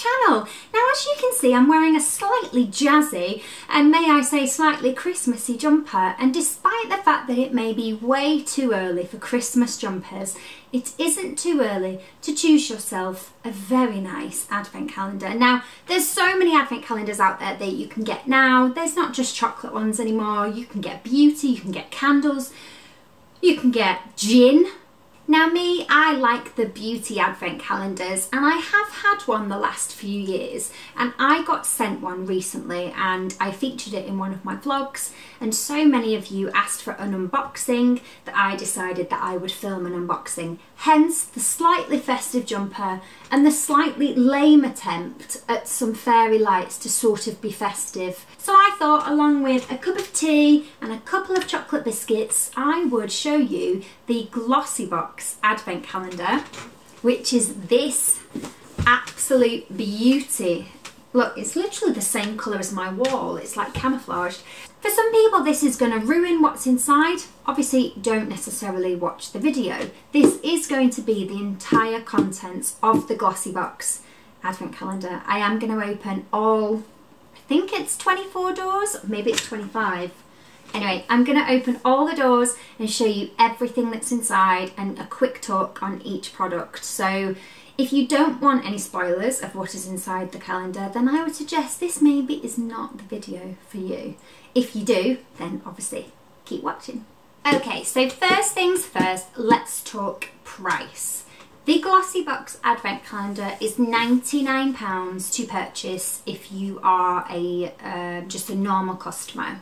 channel. Now, as you can see, I'm wearing a slightly jazzy and, may I say, slightly Christmassy jumper, and despite the fact that it may be way too early for Christmas jumpers, it isn't too early to choose yourself a very nice advent calendar. Now, there's so many advent calendars out there that you can get now. There's not just chocolate ones anymore. You can get beauty, you can get candles, you can get gin. Now me, I like the beauty advent calendars, and I have had one the last few years, and I got sent one recently and I featured it in one of my vlogs, and so many of you asked for an unboxing that I decided that I would film an unboxing. Hence the slightly festive jumper and the slightly lame attempt at some fairy lights to sort of be festive. So I thought, along with a cup of tea and a couple of chocolate biscuits, I would show you the Glossybox advent calendar, which is this absolute beauty. Look, it's literally the same colour as my wall. It's like camouflaged. For some people, this is going to ruin what's inside. Obviously, don't necessarily watch the video. This is going to be the entire contents of the Glossybox advent calendar. I am going to open all, I think it's 24 doors, maybe it's 25. Anyway, I'm going to open all the doors and show you everything that's inside and a quick talk on each product. So if you don't want any spoilers of what is inside the calendar, then I would suggest this maybe is not the video for you. If you do, then obviously keep watching. Okay, so first things first, let's talk price. The Glossybox advent calendar is £99 to purchase if you are a just a normal customer.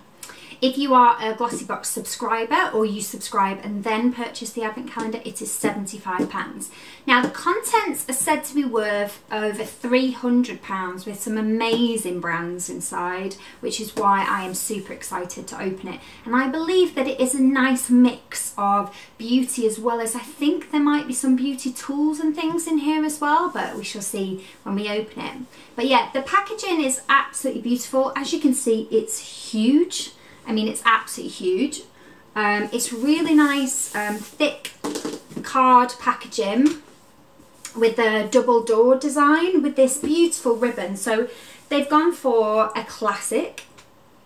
If you are a Glossybox subscriber, or you subscribe and then purchase the advent calendar, it is £75. Now the contents are said to be worth over £300 with some amazing brands inside, which is why I am super excited to open it. And I believe that it is a nice mix of beauty, as well as I think there might be some beauty tools and things in here as well, but we shall see when we open it. But yeah, the packaging is absolutely beautiful. As you can see, it's huge. I mean, it's absolutely huge. It's really nice, thick card packaging with a double door design with this beautiful ribbon. So they've gone for a classic,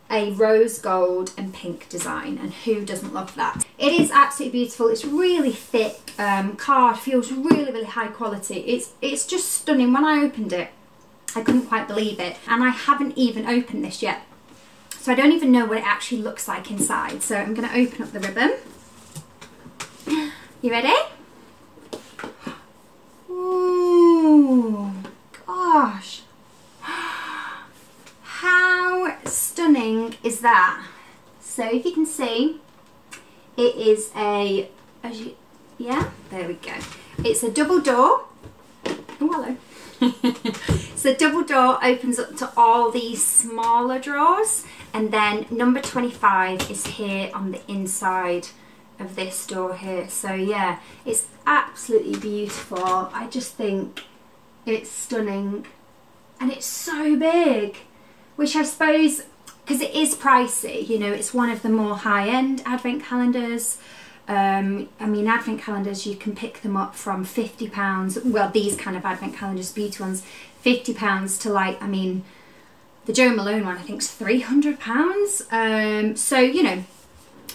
a rose gold and pink design, and who doesn't love that? It is absolutely beautiful. It's really thick card, feels really, really high quality. It's just stunning. When I opened it, I couldn't quite believe it, and I haven't even opened this yet. So I don't even know what it actually looks like inside. So I'm going to open up the ribbon. You ready? Ooh, gosh. How stunning is that? So if you can see, it is a, yeah, there we go. It's a double door. Oh, hello. So double door opens up to all these smaller drawers. And then number 25 is here on the inside of this door here. So yeah, it's absolutely beautiful. I just think it's stunning, and it's so big, which I suppose, because it is pricey, you know, it's one of the more high-end advent calendars. I mean, advent calendars, you can pick them up from £50, well, these kind of advent calendars, beauty ones, £50 to, like, I mean, the Jo Malone one, I think, is £300. So, you know,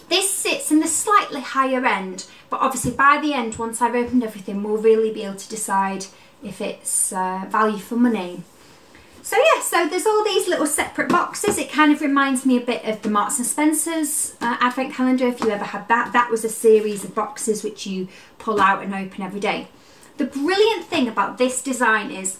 this sits in the slightly higher end, but obviously by the end, once I've opened everything, we'll really be able to decide if it's value for money. So yeah, so there's all these little separate boxes. It kind of reminds me a bit of the Marks & Spencer's advent calendar, if you ever had that. That was a series of boxes which you pull out and open every day. The brilliant thing about this design is,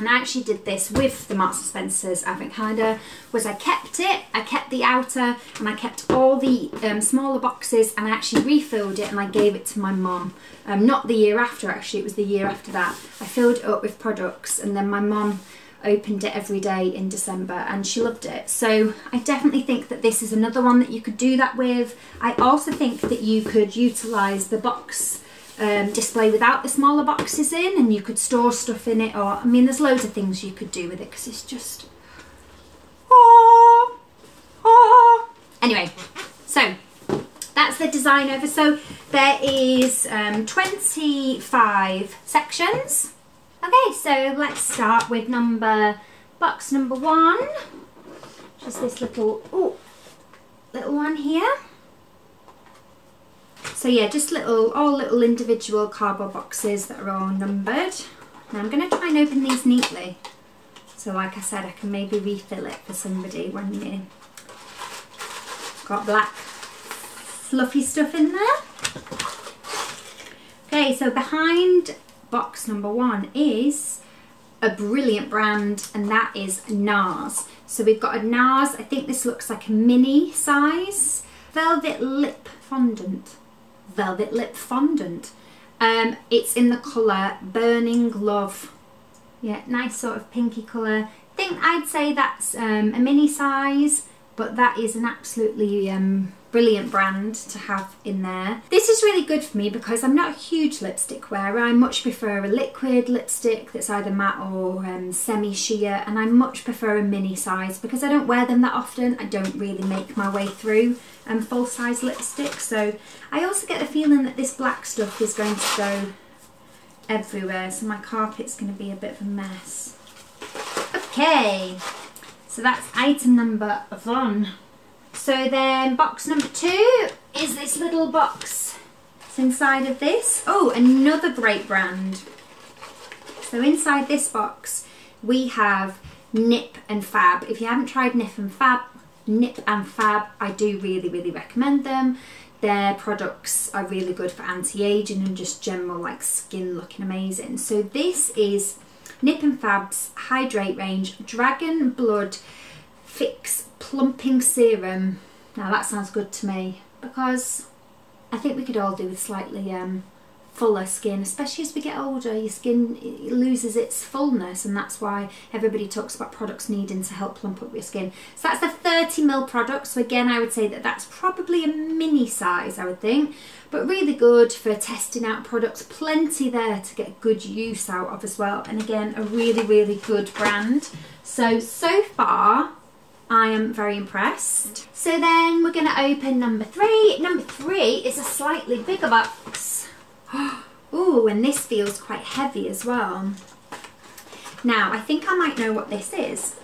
and I actually did this with the Marks & Spencer's advent calendar, was I kept it, I kept the outer, and I kept all the smaller boxes, and I actually refilled it and I gave it to my mum. Not the year after, actually, it was the year after that. I filled it up with products, and then my mum opened it every day in December, and she loved it. So I definitely think that this is another one that you could do that with. I also think that you could utilise the box display without the smaller boxes in, and you could store stuff in it, or, I mean, there's loads of things you could do with it, because it's just, oh, oh. Anyway, so that's the design over. So there is 25 sections. Okay, so let's start with box number one, which is this little one here. So yeah, just all little individual cardboard boxes that are all numbered. Now I'm going to try and open these neatly. So like I said, I can maybe refill it for somebody when you got black fluffy stuff in there. Okay, so behind box number one is a brilliant brand, and that is NARS. So we've got a NARS, I think this looks like a mini size, velvet lip fondant. Velvet lip fondant. It's in the colour Burning Love. Yeah, nice sort of pinky colour. I think I'd say that's a mini size, but that is an absolutely brilliant brand to have in there. This is really good for me because I'm not a huge lipstick wearer. I much prefer a liquid lipstick that's either matte or semi-sheer, and I much prefer a mini size because I don't wear them that often. I don't really make my way through full-size lipsticks, so I also get the feeling that this black stuff is going to go everywhere, so my carpet's going to be a bit of a mess. Okay, so that's item number one. So then box number two is this little box. It's inside of this. Oh, another great brand. So inside this box we have Nip and Fab. If you haven't tried Nip and Fab, I do really recommend them. Their products are really good for anti-aging and just general like skin looking amazing. So this is Nip and Fab's Hydrate range, Dragon Blood Fix Plumping Serum. Now that sounds good to me because I think we could all do with slightly fuller skin, especially as we get older. Your skin loses its fullness, and that's why everybody talks about products needing to help plump up your skin. So that's the 30ml product. So again, I would say that that's probably a mini size, I would think, but really good for testing out products. Plenty there to get good use out of as well, and again, a really good brand. So far I am very impressed. So then we're going to open number three. Number three is a slightly bigger box. Ooh, and this feels quite heavy as well. Now, I think I might know what this is.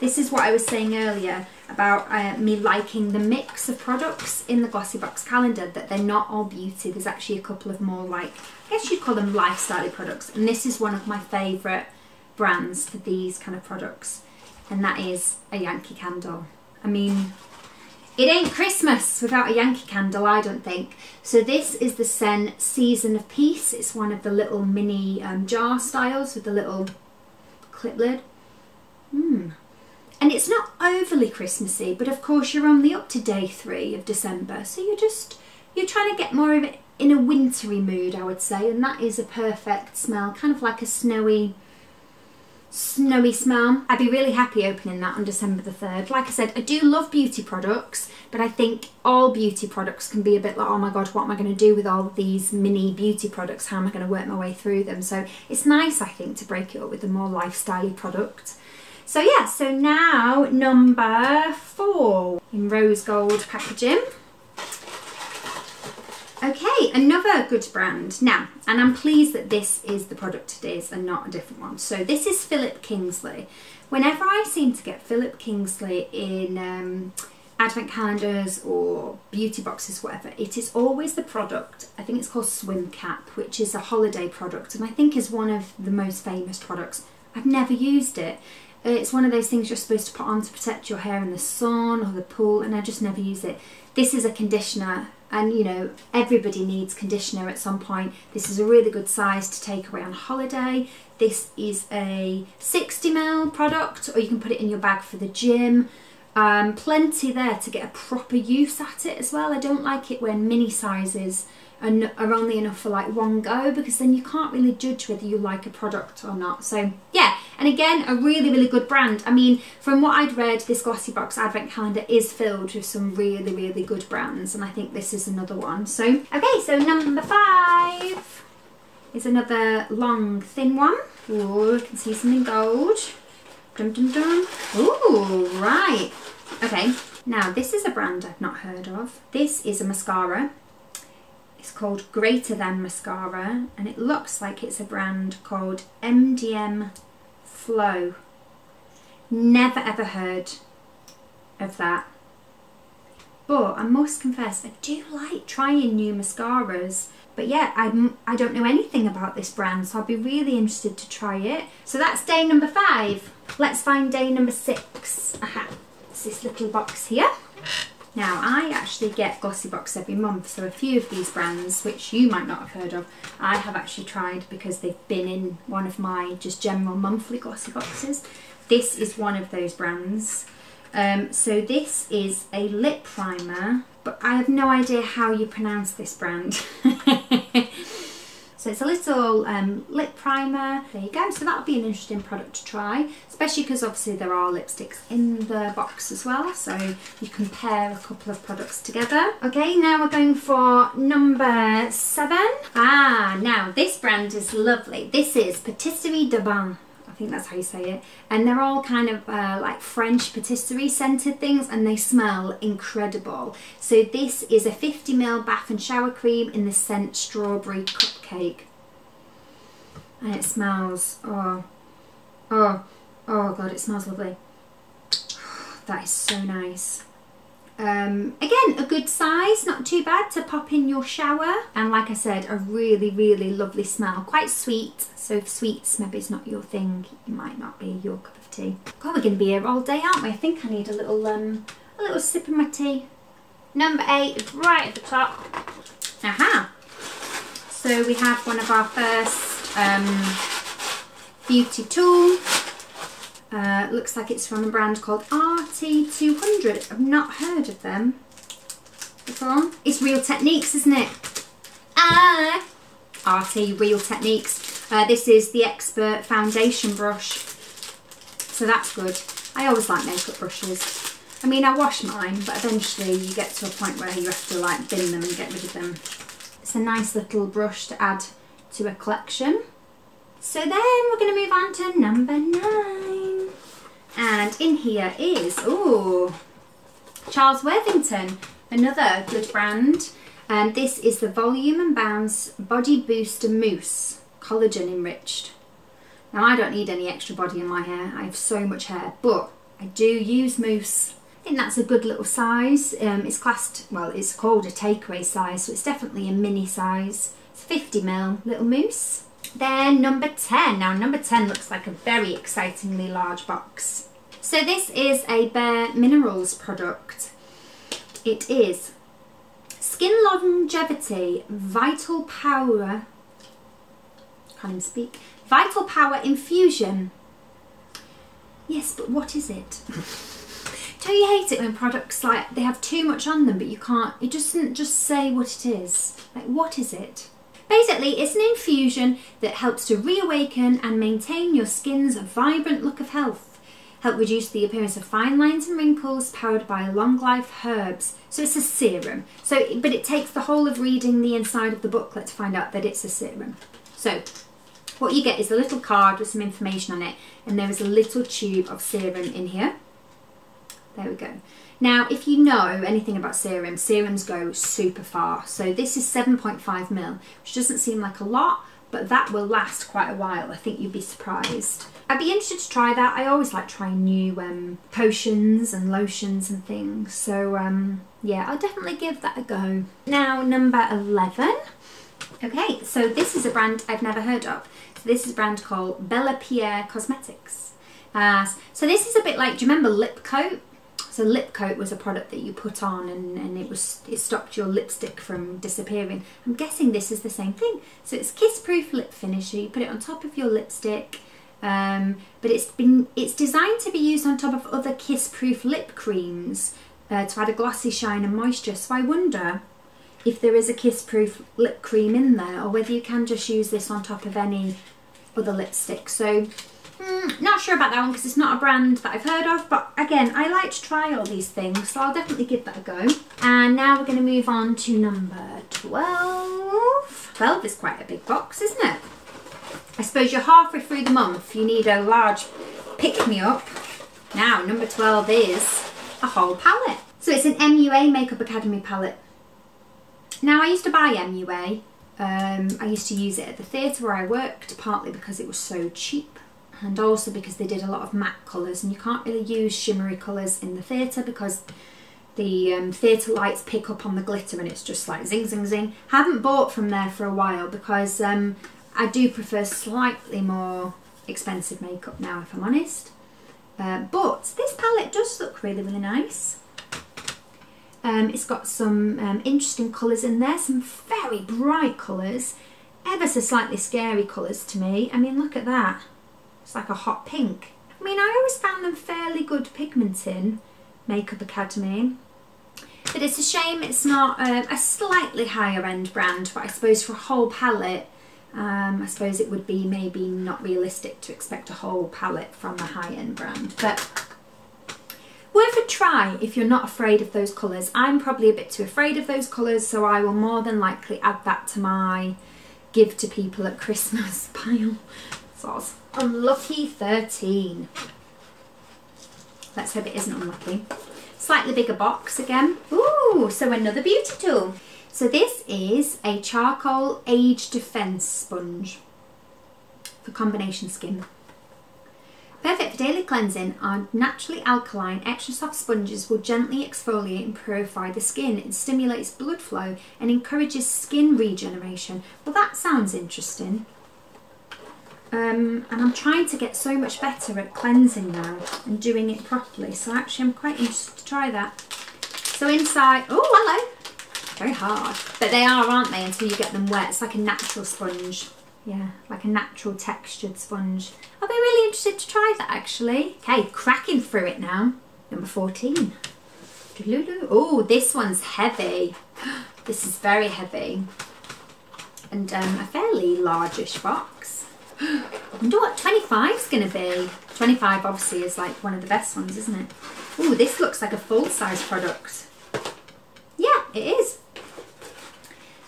This is what I was saying earlier about me liking the mix of products in the Glossybox calendar, that they're not all beauty. There's actually a couple of more like, I guess you'd call them lifestyle products. And this is one of my favourite brands for these kind of products. And that is a Yankee Candle. I mean, it ain't Christmas without a Yankee Candle, I don't think. So this is the scent Season of Peace. It's one of the little mini jar styles with the little clip lid. And it's not overly Christmassy, but of course you're only up to day 3 of December. So you're trying to get more of it in a wintry mood, I would say. And that is a perfect smell, kind of like a snowy smell. I'd be really happy opening that on December the 3rd. Like I said, I do love beauty products, but I think all beauty products can be a bit like, oh my god, what am I going to do with all these mini beauty products? How am I going to work my way through them? So it's nice, I think, to break it up with a more lifestyle product. So yeah, so now number 4 in rose gold packaging. Okay, another good brand. Now, and I'm pleased that this is the product it is and not a different one. So this is Philip Kingsley. Whenever I seem to get Philip Kingsley in advent calendars or beauty boxes, whatever, it is always the product, I think it's called Swim Cap, which is a holiday product, and I think is one of the most famous products. I've never used it. It's one of those things you're supposed to put on to protect your hair in the sun or the pool, and I just never use it. This is a conditioner. And you know, everybody needs conditioner at some point. This is a really good size to take away on holiday. This is a 60ml product, or you can put it in your bag for the gym. Plenty there to get a proper use at it as well. I don't like it when mini sizes are only enough for like one go, because then you can't really judge whether you like a product or not. So yeah, and again, a really good brand. I mean, from what I'd read, this Glossybox advent calendar is filled with some really good brands, and I think this is another one. So okay, so number 5 is another long thin one. Oh, you can see some in gold. Dum dum dum. Ooh, right. Okay, now this is a brand I've not heard of. This is a mascara. It's called Greater Than Mascara, and it looks like it's a brand called MDM Flow. Never ever heard of that. But I must confess, I do like trying new mascaras. But yeah, I don't know anything about this brand, so I'll be really interested to try it. So that's day number 5. Let's find day number 6. Aha, it's this little box here. Now, I actually get Glossybox every month, so a few of these brands, which you might not have heard of, I have actually tried because they've been in one of my just general monthly Glossyboxes. This is one of those brands. So this is a lip primer, but I have no idea how you pronounce this brand. So it's a little lip primer. There you go. So that'll be an interesting product to try, especially because obviously there are lipsticks in the box as well. So you can pair a couple of products together. Okay, now we're going for number 7. Ah, now this brand is lovely. This is Patisserie de Bain. I think that's how you say it, and they're all kind of like French patisserie scented things, and they smell incredible. So this is a 50ml bath and shower cream in the scent strawberry cupcake, and it smells, oh god, it smells lovely. That is so nice. Again, a good size, not too bad to pop in your shower, and like I said, a really, really lovely smell, quite sweet. So if sweets maybe is not your thing, it might not be your cup of tea. God, we're going to be here all day, aren't we? I think I need a little sip of my tea. Number 8 is right at the top. Aha! So we have one of our first beauty tool. Looks like it's from a brand called RT200. I've not heard of them before. It's Real Techniques, isn't it? Ah! RT, Real Techniques. This is the Expert Foundation Brush. So that's good. I always like makeup brushes. I mean, I wash mine, but eventually you get to a point where you have to like bin them and get rid of them. It's a nice little brush to add to a collection. So then we're going to move on to number 9. And in here is, ooh, Charles Worthington, another good brand. And this is the Volume and Bounce Body Booster Mousse, collagen enriched. Now I don't need any extra body in my hair, I have so much hair, but I do use mousse. I think that's a good little size. It's classed, well, it's called a takeaway size, so it's definitely a mini size. It's 50ml, little mousse. Then number 10. Now number 10 looks like a very excitingly large box. So this is a Bare Minerals product. It is Skin Longevity Vital Power, can't even speak, Vital Power Infusion. Yes, but what is it? Don't you hate it when products, like, they have too much on them but you can't, it doesn't just say what it is. Like, what is it? Basically, it's an infusion that helps to reawaken and maintain your skin's vibrant look of health. Help reduce the appearance of fine lines and wrinkles, powered by long-life herbs. So it's a serum. So, but it takes the whole of reading the inside of the booklet to find out that it's a serum. So what you get is a little card with some information on it, and there is a little tube of serum in here. There we go. Now, if you know anything about serums, serums go super far. So this is 7.5ml, which doesn't seem like a lot, but that will last quite a while. I think you'd be surprised. I'd be interested to try that. I always like trying new potions and lotions and things. So yeah, I'll definitely give that a go. Now, number 11. Okay, so this is a brand I've never heard of. So this is a brand called Bella Pierre Cosmetics. So this is a bit like, do you remember Lip Coat? So Lip Coat was a product that you put on and it stopped your lipstick from disappearing. I'm guessing this is the same thing. So it's kiss-proof lip finisher. You put it on top of your lipstick, but it's designed to be used on top of other kiss-proof lip creams to add a glossy shine and moisture. So I wonder if there is a kiss-proof lip cream in there, or whether you can just use this on top of any other lipstick. So. Not sure about that one because it's not a brand that I've heard of, but again, I like to try all these things, so I'll definitely give that a go. And now we're going to move on to number 12. 12 is quite a big box, isn't it? I suppose you're halfway through the month, you need a large pick-me-up. Now, number 12 is a whole palette. So it's an MUA Makeup Academy palette. Now, I used to buy MUA. I used to use it at the theatre where I worked, partly because it was so cheap and also because they did a lot of matte colours, and you can't really use shimmery colours in the theatre because the theatre lights pick up on the glitter and it's just like zing, zing, zing. I haven't bought from there for a while because I do prefer slightly more expensive makeup now, if I'm honest. But this palette does look really, really nice. It's got some interesting colours in there, some very bright colours, ever so slightly scary colours to me. I mean, look at that. It's like a hot pink. I mean, I always found them fairly good pigment in Makeup Academy. But it's a shame it's not a slightly higher end brand, but I suppose for a whole palette, I suppose it would be maybe not realistic to expect a whole palette from a high end brand. But worth a try if you're not afraid of those colours. I'm probably a bit too afraid of those colours, so I will more than likely add that to my give to people at Christmas pile. Soz. Unlucky 13. Let's hope it isn't unlucky. Slightly bigger box again. Ooh, so another beauty tool. So this is a charcoal age defence sponge for combination skin. Perfect for daily cleansing, our naturally alkaline extra soft sponges will gently exfoliate and purify the skin. It stimulates blood flow and encourages skin regeneration. Well, that sounds interesting. And I'm trying to get so much better at cleansing now and doing it properly. So actually I'm quite interested to try that. So inside, oh hello, very hard. But they are, aren't they, until you get them wet. It's like a natural sponge. Yeah, like a natural textured sponge. I'll be really interested to try that actually. Okay, cracking through it now. Number 14. Oh, this one's heavy. This is very heavy. And a fairly largish box. I wonder what 25's going to be. 25 obviously is like one of the best ones, isn't it? Ooh, this looks like a full-size product. Yeah, it is.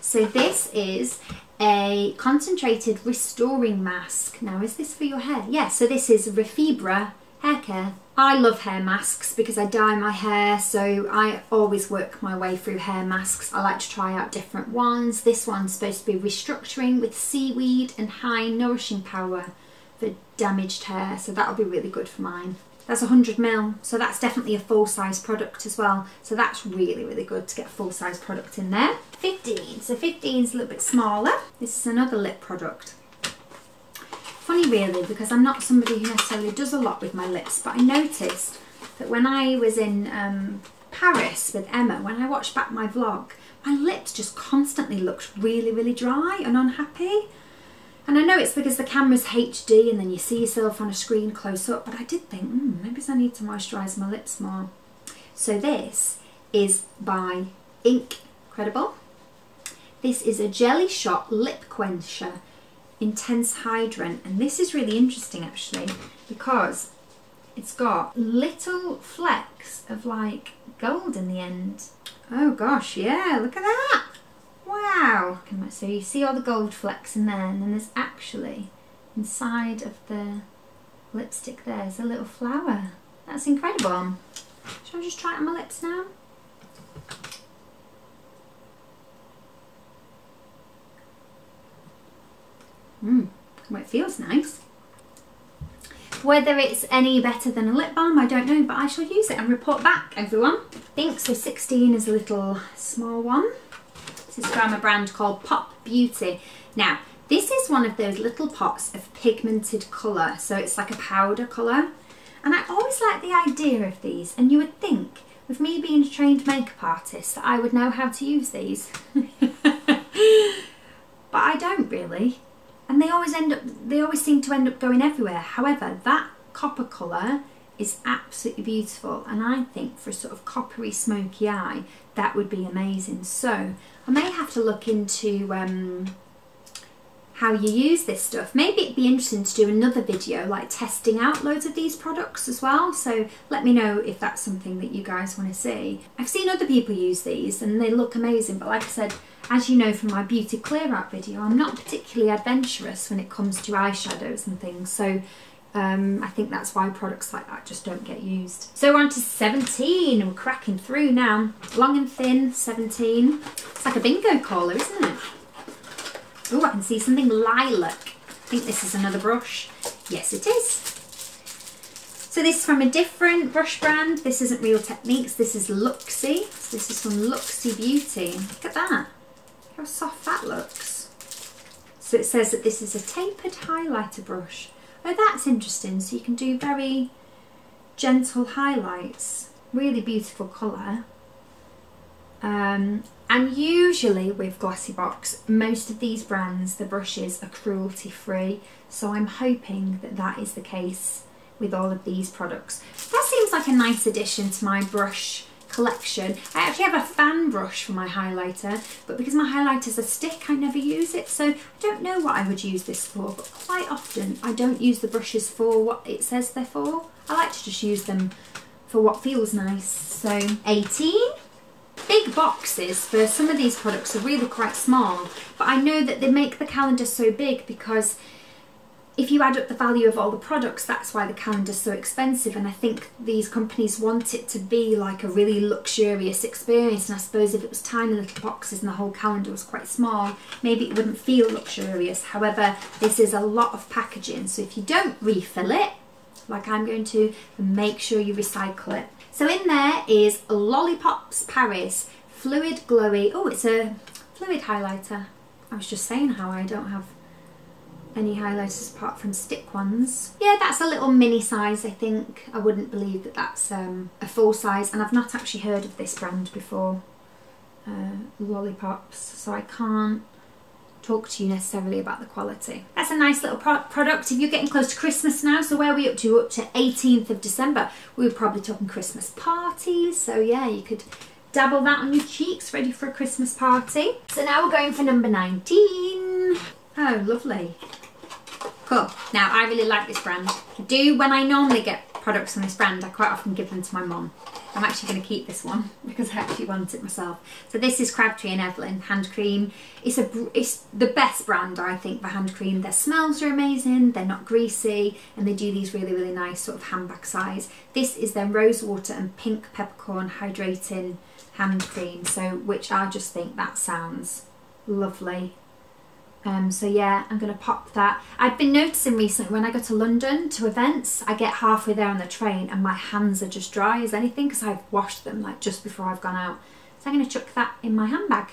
So this is a concentrated restoring mask. Now, is this for your hair? Yeah, so this is Refibra hair care. I love hair masks because I dye my hair, so I always work my way through hair masks. I like to try out different ones. This one's supposed to be restructuring with seaweed and high nourishing power for damaged hair, so that'll be really good for mine. That's 100ml, so that's definitely a full-size product as well. So that's really, really good to get a full-size product in there. 15, so 15's a little bit smaller. This is another lip product. Funny really, because I'm not somebody who necessarily does a lot with my lips, but I noticed that when I was in Paris with Emma, when I watched back my vlog, my lips just constantly looked really, really dry and unhappy. And I know it's because the camera's HD and then you see yourself on a screen close up, but I did think, maybe I need to moisturise my lips more. So this is by Inc Credible. This is a Jelly Shot Lip Quencher. Intense Hydrant, and this is really interesting actually because it's got little flecks of like gold in the end. Oh gosh, yeah, look at that. Wow. So you see all the gold flecks in there, and then there's actually inside of the lipstick there's a little flower. That's incredible. Shall I just try it on my lips now? Well, it feels nice. Whether it's any better than a lip balm, I don't know, but I shall use it and report back, everyone. I think so. 16 is a little small one. This is from a brand called Pop Beauty. Now, this is one of those little pots of pigmented colour, so it's like a powder colour. And I always like the idea of these, and you would think, with me being a trained makeup artist, that I would know how to use these. But I don't really. And they always seem to end up going everywhere. However, that copper colour is absolutely beautiful, and I think for a sort of coppery smoky eye that would be amazing. So I may have to look into how you use this stuff. Maybe it'd be interesting to do another video like testing out loads of these products as well, so let me know if that's something that you guys want to see. I've seen other people use these and they look amazing, but like I said, as you know from my beauty clear out video, I'm not particularly adventurous when it comes to eyeshadows and things, so I think that's why products like that just don't get used. So we're on to 17, and we're cracking through now. Long and thin, 17. It's like a bingo caller, isn't it? Oh, I can see something lilac. I think this is another brush. Yes, it is. So this is from a different brush brand. This isn't Real Techniques, this is Luxie. So this is from Luxie Beauty. Look at that. How soft that looks. So it says that this is a tapered highlighter brush. Oh, that's interesting. So you can do very gentle highlights. Really beautiful colour. And usually with Glossybox, most of these brands, the brushes are cruelty free. So I'm hoping that that is the case with all of these products. That seems like a nice addition to my brush collection. I actually have a fan brush for my highlighter, but because my highlighter's a stick, I never use it, so I don't know what I would use this for, but quite often I don't use the brushes for what it says they're for. I like to just use them for what feels nice. So 18. Big boxes for some of these products are really quite small, but I know that they make the calendar so big because if you add up the value of all the products, that's why the calendar's so expensive, and I think these companies want it to be like a really luxurious experience, and I suppose if it was tiny little boxes and the whole calendar was quite small, maybe it wouldn't feel luxurious. However, this is a lot of packaging, so if you don't refill it, like I'm going to, make sure you recycle it. So in there is Lollipops Paris Fluid Glowy. Oh, it's a fluid highlighter. I was just saying how I don't have any highlighters apart from stick ones. Yeah, that's a little mini size, I think. I wouldn't believe that that's a full size, and I've not actually heard of this brand before, Lollipops, so I can't talk to you necessarily about the quality. That's a nice little product. If you're getting close to Christmas now, so where are we up to? Up to 18th of December. We were probably talking Christmas parties, so yeah, you could dabble that on your cheeks, ready for a Christmas party. So now we're going for number 19. Oh, lovely. Cool. Now, I really like this brand. I do, when I normally get products from this brand, I quite often give them to my mum. I'm actually going to keep this one because I actually want it myself. So this is Crabtree and Evelyn hand cream. It's the best brand, I think, for hand cream. Their smells are amazing, they're not greasy, and they do these really, really nice sort of handbag size. This is their rose water and pink peppercorn hydrating hand cream, so which I just think that sounds lovely. So yeah, I'm going to pop that. I've been noticing recently when I go to London to events, I get halfway there on the train and my hands are just dry as anything because I've washed them like just before I've gone out. So I'm going to chuck that in my handbag.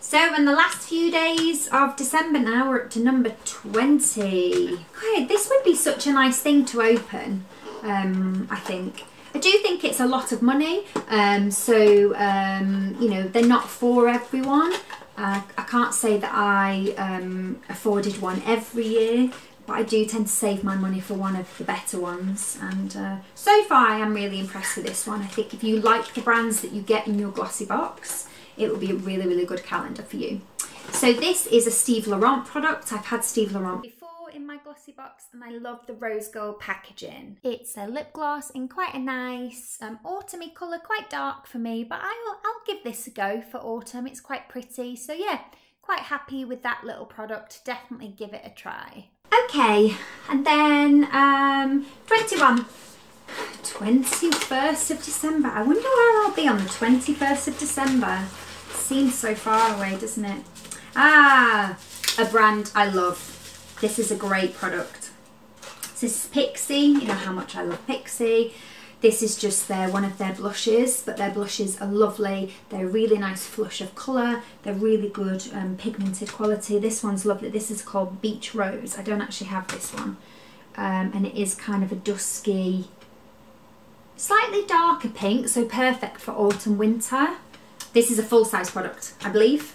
So in the last few days of December now, we're up to number 20. Okay, this would be such a nice thing to open, I think. I do think it's a lot of money, you know, they're not for everyone. I can't say that I afforded one every year, but I do tend to save my money for one of the better ones, and so far I am really impressed with this one. I think if you like the brands that you get in your Glossybox, it will be a really, really good calendar for you. So this is a Steve Laurent product. I've had Steve Laurent before in my Glossybox, and I love the rose gold packaging. It's a lip gloss in quite a nice autumny colour, quite dark for me, but I'll give this a go for autumn. It's quite pretty, so yeah, quite happy with that little product. Definitely give it a try. Okay, and then 21. 21st of December. I wonder where I'll be on the 21st of December. Seems so far away, doesn't it? Ah, a brand I love. This is a great product. So this is Pixi. You know how much I love Pixi. This is just one of their blushes, but their blushes are lovely. They're a really nice flush of colour. They're really good pigmented quality. This one's lovely. This is called Beach Rose. I don't actually have this one. And it is kind of a dusky, slightly darker pink, so perfect for autumn, winter. This is a full-size product, I believe.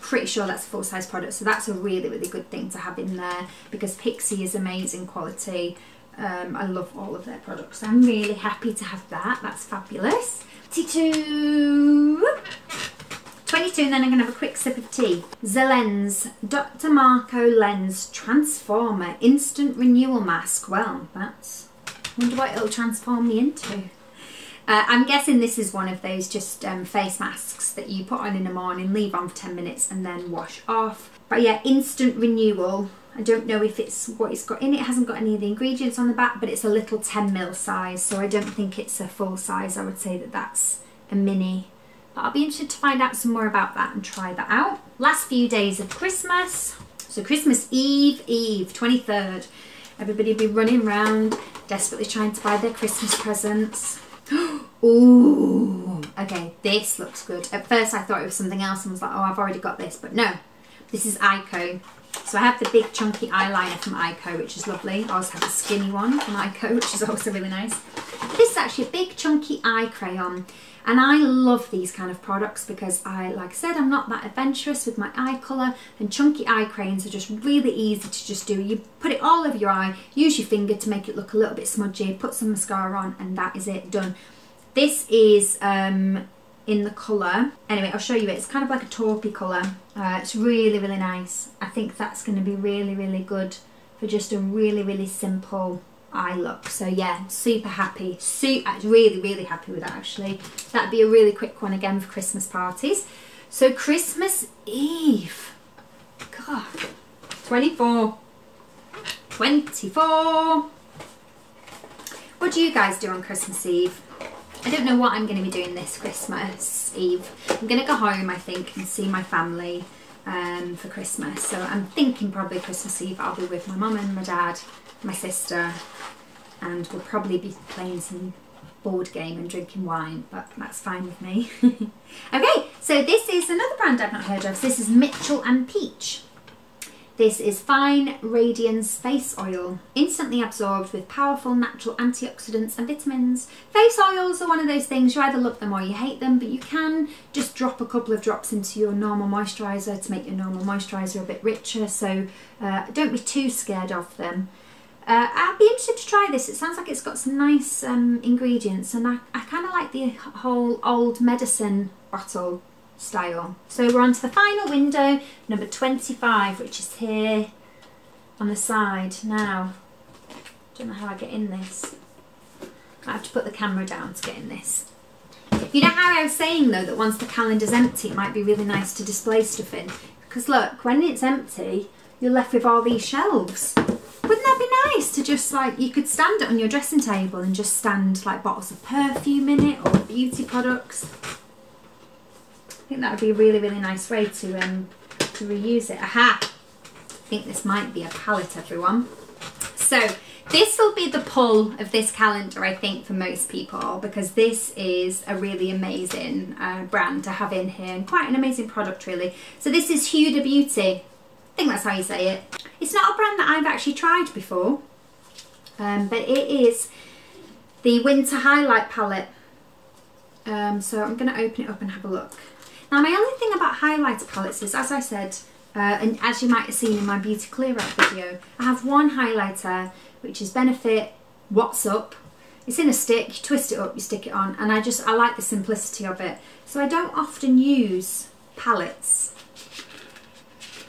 Pretty sure that's a full-size product, so that's a really, really good thing to have in there because Pixi is amazing quality. I love all of their products. I'm really happy to have that. That's fabulous. 22, and then I'm going to have a quick sip of tea. Zelens Dr. Marco Lens Transformer Instant Renewal Mask. Well, that's... I wonder what it'll transform me into. I'm guessing this is one of those just face masks that you put on in the morning, leave on for 10 minutes and then wash off. But yeah, instant renewal. I don't know if it's what it's got in it. It hasn't got any of the ingredients on the back, but it's a little 10ml size, so I don't think it's a full size. I would say that that's a mini. But I'll be interested to find out some more about that and try that out. Last few days of Christmas. So Christmas Eve, 23rd. Everybody will be running around, desperately trying to buy their Christmas presents. Ooh, okay, this looks good. At first I thought it was something else and was like, oh, I've already got this, but no. This is ICO. So I have the big chunky eyeliner from ICO, which is lovely. I also have the skinny one from ICO, which is also really nice. This is actually a big chunky eye crayon. And I love these kind of products because I, like I said, I'm not that adventurous with my eye colour, and chunky eye crayons are just really easy to just do. You put it all over your eye, use your finger to make it look a little bit smudgy, put some mascara on, and that is it, done. This is in the colour, anyway, I'll show you it. It's kind of like a taupey colour. It's really, really nice. I think that's going to be really, really good for just a really, really simple eye look. So yeah, super happy. Really, really happy with that, actually. That'd be a really quick one again for Christmas parties. So Christmas Eve, God, 24. What do you guys do on Christmas Eve? I don't know what I'm going to be doing this Christmas Eve. I'm going to go home, I think, and see my family for Christmas. So I'm thinking probably Christmas Eve I'll be with my mum and my dad, my sister, and we'll probably be playing some board game and drinking wine, but that's fine with me. Okay, so this is another brand I've not heard of. So this is Mitchell and Peach. This is Fine Radiance Face Oil, instantly absorbed with powerful natural antioxidants and vitamins. Face oils are one of those things, you either love them or you hate them, but you can just drop a couple of drops into your normal moisturiser to make your normal moisturiser a bit richer, so don't be too scared of them. I'd be interested to try this. It sounds like it's got some nice ingredients, and I kind of like the whole old medicine bottle style. So we're on to the final window, number 25, which is here on the side now. Don't know how I get in this. I have to put the camera down to get in this. You know how I was saying though that once the calendar's empty it might be really nice to display stuff in? Because look, when it's empty you're left with all these shelves. Wouldn't that be nice to just, like, you could stand it on your dressing table and just stand like bottles of perfume in it or beauty products. I think that would be a really, really nice way to reuse it. Aha! I think this might be a palette, everyone. So this will be the pull of this calendar, I think, for most people, because this is a really amazing brand to have in here and quite an amazing product, really. So this is Huda Beauty. I think that's how you say it. It's not a brand that I've actually tried before, but it is the Winter Highlight Palette. So I'm going to open it up and have a look. Now, my only thing about highlighter palettes is, as I said, and as you might have seen in my beauty clear out video, I have one highlighter, which is Benefit What's Up. It's in a stick, you twist it up, you stick it on, and I like the simplicity of it. So I don't often use palettes.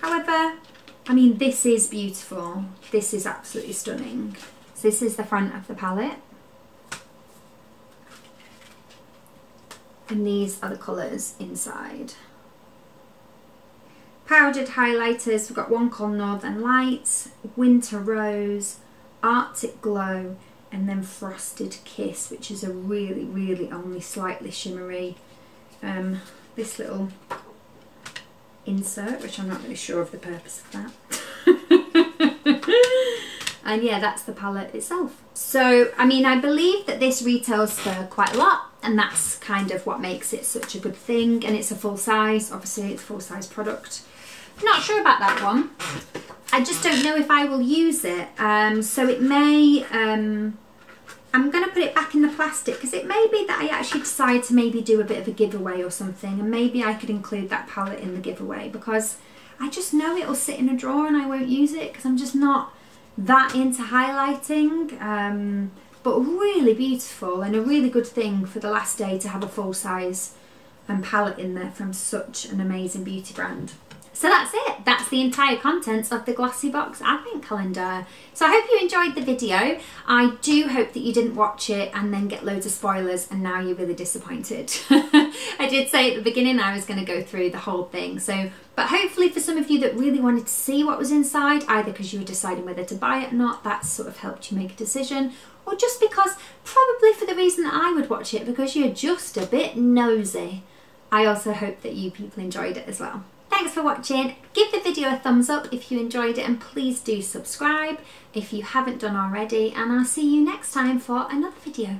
However, I mean, this is beautiful. This is absolutely stunning. So this is the front of the palette. And these are the colours inside. Powdered highlighters, we've got one called Northern Lights, Winter Rose, Arctic Glow, and then Frosted Kiss, which is a really, really only slightly shimmery. This little insert, which I'm not really sure of the purpose of that. And yeah, that's the palette itself. So, I mean, I believe that this retails for quite a lot, and that's kind of what makes it such a good thing. And it's a full size, obviously it's a full size product. Not sure about that one. I just don't know if I will use it. So it may, I'm gonna put it back in the plastic because it may be that I actually decide to maybe do a bit of a giveaway or something, and maybe I could include that palette in the giveaway, because I just know it'll sit in a drawer and I won't use it because I'm just not that into highlighting. But really beautiful, and a really good thing for the last day to have a full size palette in there from such an amazing beauty brand. So that's it. That's the entire contents of the Glossybox Advent Calendar. So I hope you enjoyed the video. I do hope that you didn't watch it and then get loads of spoilers and now you're really disappointed. I did say at the beginning I was going to go through the whole thing. So, but hopefully for some of you that really wanted to see what was inside, either because you were deciding whether to buy it or not, that sort of helped you make a decision, or just because probably for the reason that I would watch it, because you're just a bit nosy. I also hope that you people enjoyed it as well. Thanks for watching. Give the video a thumbs up if you enjoyed it, and please do subscribe if you haven't done already, and I'll see you next time for another video.